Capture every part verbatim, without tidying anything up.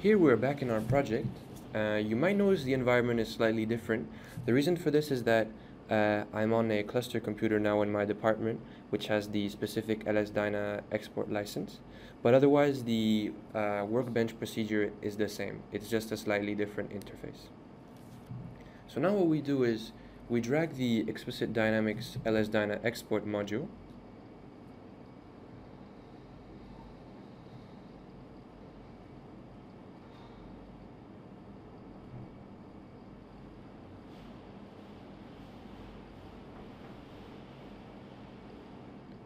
Here we're back in our project. Uh, you might notice the environment is slightly different. The reason for this is that uh, I'm on a cluster computer now in my department, which has the specific L S Dyna export license. But otherwise, the uh, Workbench procedure is the same. It's just a slightly different interface. So now what we do is we drag the explicit dynamics L S Dyna export module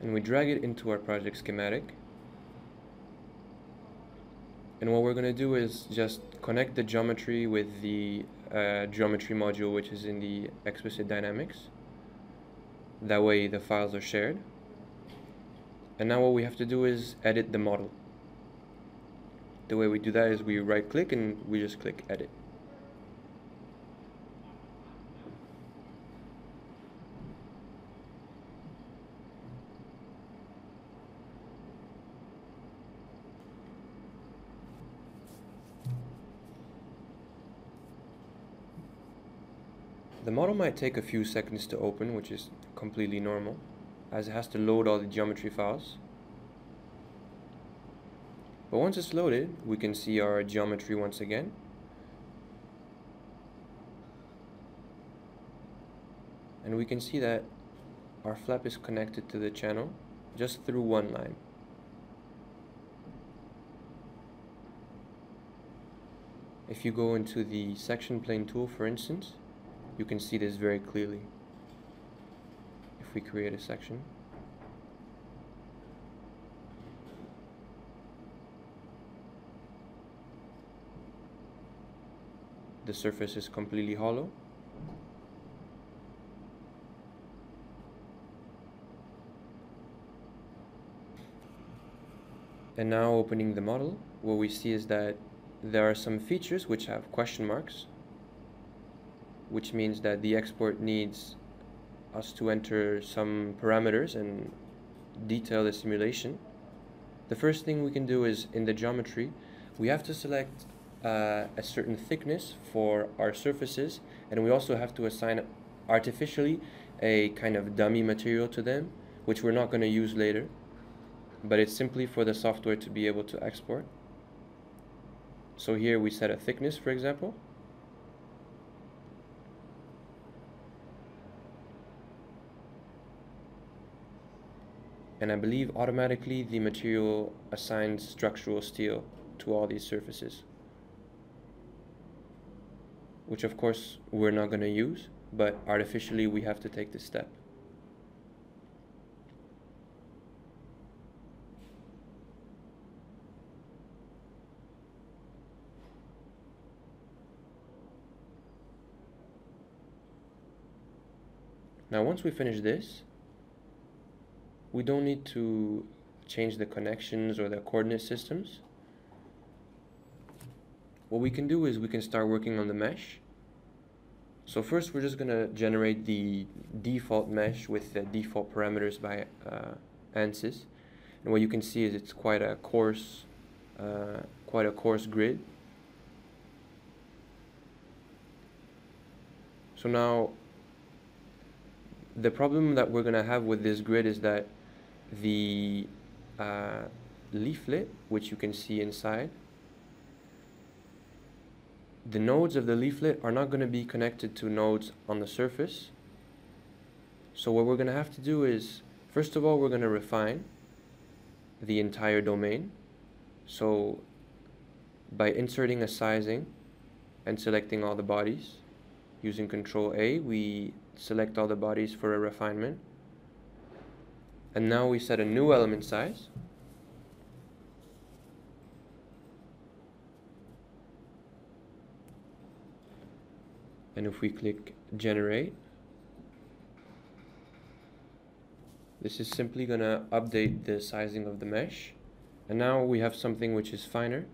and we drag it into our project schematic. And what we're going to do is just connect the geometry with the uh, geometry module, which is in the explicit dynamics. That way the files are shared. And now what we have to do is edit the model. The way we do that is we right click and we just click edit. The model might take a few seconds to open, which is completely normal, as it has to load all the geometry files. But once it's loaded, we can see our geometry once again. And we can see that our flap is connected to the channel just through one line. If you go into the section plane tool, for instance, you can see this very clearly. If we create a section, the surface is completely hollow. And now opening the model, what we see is that there are some features which have question marks, which means that the export needs us to enter some parameters and detail the simulation. The first thing we can do is, in the geometry, we have to select uh, a certain thickness for our surfaces, and we also have to assign artificially a kind of dummy material to them, which we're not going to use later, but it's simply for the software to be able to export. So here we set a thickness, for example. And I believe automatically the material assigns structural steel to all these surfaces, which of course we're not going to use, but artificially we have to take this step. Now once we finish this, we don't need to change the connections or the coordinate systems. What we can do is we can start working on the mesh. So first we're just going to generate the default mesh with the default parameters by uh, ANSYS. And what you can see is it's quite a coarse, uh, quite a coarse grid. So now the problem that we're going to have with this grid is that the uh, leaflet, which you can see inside, the nodes of the leaflet are not going to be connected to nodes on the surface. So what we're going to have to do is, first of all, we're going to refine the entire domain. So by inserting a sizing and selecting all the bodies, using Control A, we select all the bodies for a refinement. And now we set a new element size. And if we click generate, this is simply going to update the sizing of the mesh. And now we have something which is finer.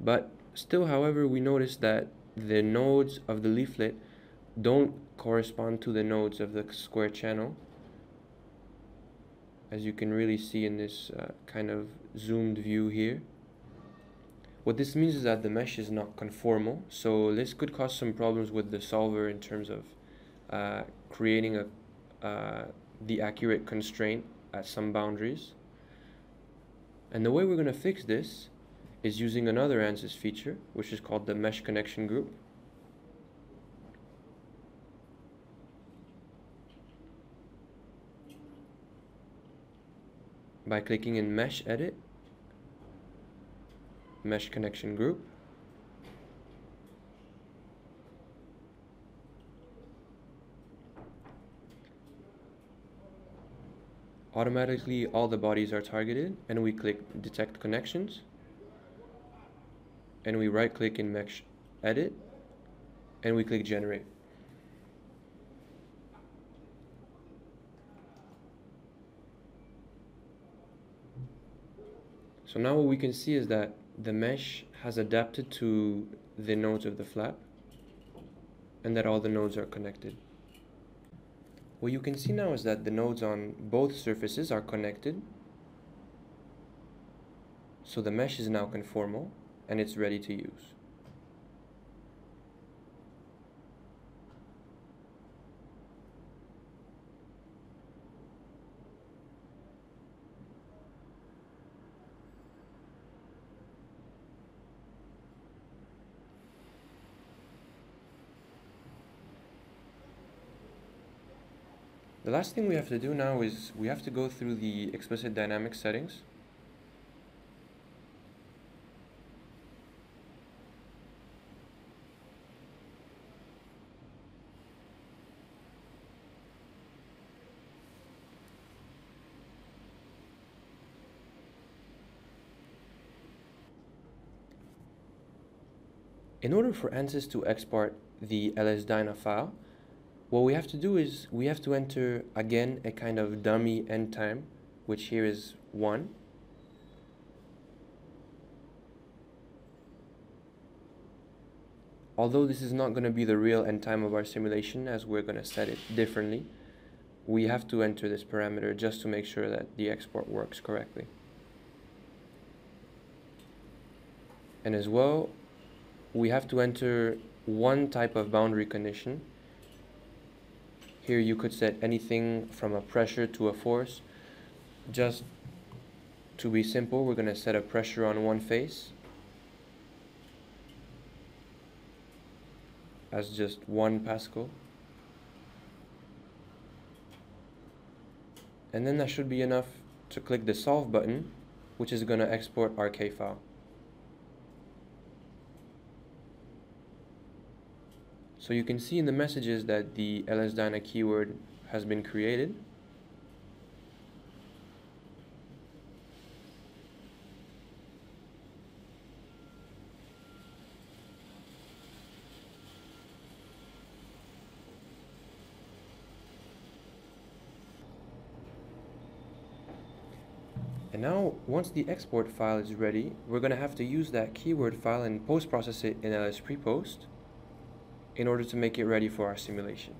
But still, however, we notice that the nodes of the leaflet don't correspond to the nodes of the square channel, as you can really see in this uh, kind of zoomed view here. What this means is that the mesh is not conformal, so this could cause some problems with the solver in terms of uh, creating a, uh, the accurate constraint at some boundaries. And the way we're going to fix this is using another ANSYS feature, which is called the mesh connection group. By clicking in mesh edit, mesh connection group, automatically all the bodies are targeted, and we click detect connections, and we right click in mesh edit, and we click generate. So now what we can see is that the mesh has adapted to the nodes of the flap, and that all the nodes are connected. What you can see now is that the nodes on both surfaces are connected, so the mesh is now conformal and it's ready to use. The last thing we have to do now is we have to go through the explicit dynamic settings. In order for ANSYS to export the L S Dyna file, what we have to do is we have to enter again a kind of dummy end time, which here is one. Although this is not going to be the real end time of our simulation, as we're going to set it differently, we have to enter this parameter just to make sure that the export works correctly. And as well, we have to enter one type of boundary condition. Here you could set anything from a pressure to a force. Just to be simple, we're going to set a pressure on one face as just one Pascal. And then that should be enough to click the solve button, which is going to export our K file. So you can see in the messages that the L S Dyna keyword has been created. And now, once the export file is ready, we're going to have to use that keyword file and post-process it in L S PrePost in order to make it ready for our simulation.